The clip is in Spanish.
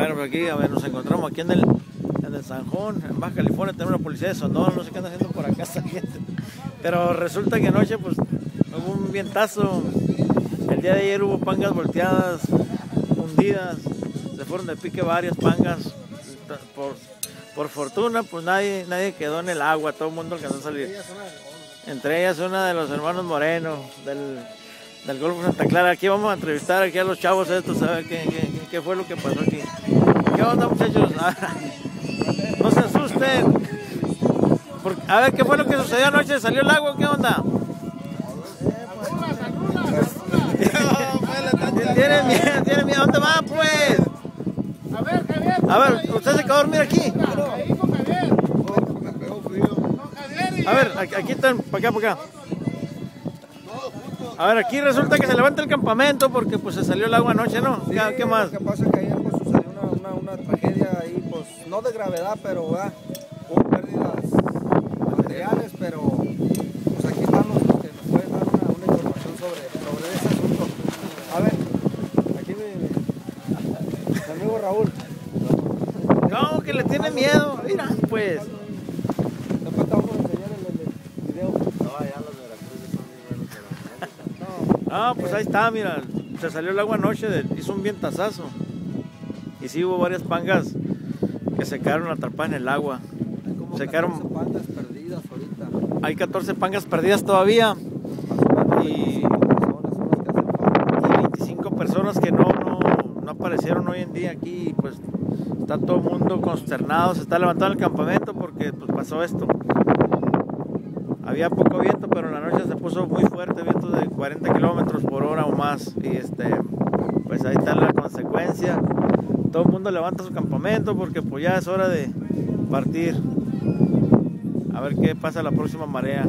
Bueno, pues aquí, a ver, nos encontramos aquí en el Sanjón, en Baja California. Tenemos la policía de Sonora, no sé qué anda haciendo por acá esta gente. Pero resulta que anoche, pues, hubo un vientazo. El día de ayer hubo pangas volteadas, hundidas. Se fueron de pique varias pangas. Por fortuna, pues nadie quedó en el agua, todo el mundo alcanzó a salir. Entre ellas una de los hermanos Moreno, del Golfo Santa Clara. Aquí vamos a entrevistar aquí a los chavos estos, a ver qué fue lo que pasó aquí. ¿Qué onda, muchachos? No se asusten. A ver, ¿qué fue lo que sucedió anoche? ¿Salió el agua? ¿Qué onda? ¿Tienen miedo? ¿Dónde van, pues? A ver, usted se quedó a dormir aquí. A ver, aquí están, para acá. A ver, aquí resulta que se levanta el campamento porque pues se salió el agua anoche, ¿no? Sí, ¿qué más? Lo que pasa es que ayer pues sucedió una tragedia ahí, pues no de gravedad, pero hubo pérdidas materiales, pero pues aquí estamos que nos pueden dar una información sobre ese asunto. A ver, aquí mi amigo Raúl. No, que le tiene miedo, mira, pues. Después te vamos a enseñar el video. No, allá los de Veracruz son muy buenos. No, pues ahí está, mira. Se salió el agua anoche, hizo un vientazazo. Y sí hubo varias pangas que se quedaron atrapadas en el agua. Hay como 14 pangas perdidas ahorita. Hay 14 pangas perdidas todavía. Y 25 personas que no aparecieron hoy en día aquí, pues. Está todo el mundo consternado, se está levantando el campamento porque pues, pasó esto. Había poco viento, pero en la noche se puso muy fuerte, viento de 40 kilómetros por hora o más. Y pues ahí está la consecuencia. Todo el mundo levanta su campamento porque pues ya es hora de partir. A ver qué pasa la próxima marea.